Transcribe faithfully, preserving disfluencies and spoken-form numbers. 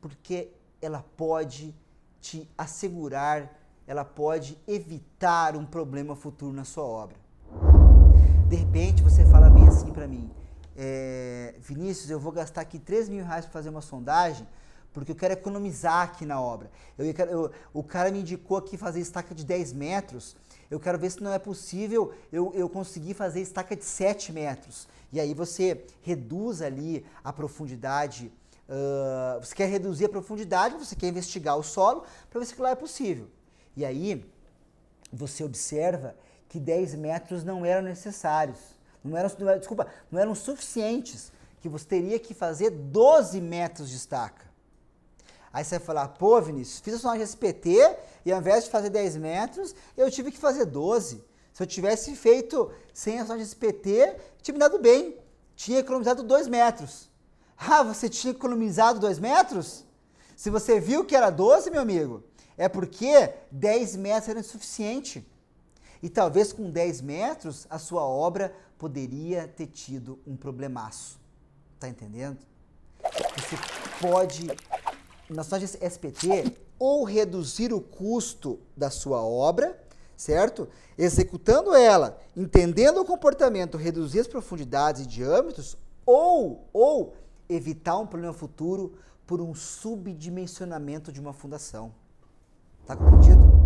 porque ela pode te assegurar, ela pode evitar um problema futuro na sua obra. De repente você fala bem assim para mim, é, Vinícius, eu vou gastar aqui três mil reais para fazer uma sondagem, porque eu quero economizar aqui na obra. Eu, eu, o cara me indicou aqui fazer estaca de dez metros, eu quero ver se não é possível eu, eu conseguir fazer estaca de sete metros. E aí você reduz ali a profundidade, uh, você quer reduzir a profundidade, você quer investigar o solo para ver se lá é possível. E aí você observa que dez metros não eram necessários, não eram, não eram, desculpa, não eram suficientes, que você teria que fazer doze metros de estaca. Aí você vai falar, pô Vinícius, fiz a sondagem S P T e ao invés de fazer dez metros, eu tive que fazer doze. Se eu tivesse feito sem a sondagem S P T, tinha me dado bem, tinha economizado dois metros. Ah, você tinha economizado dois metros? Se você viu que era doze, meu amigo, é porque dez metros era insuficiente. E talvez com dez metros, a sua obra poderia ter tido um problemaço. Tá entendendo? Você pode... na sondagem S P T, ou reduzir o custo da sua obra, certo? Executando ela, entendendo o comportamento, reduzir as profundidades e diâmetros, ou, ou evitar um problema futuro por um subdimensionamento de uma fundação. Tá compreendido?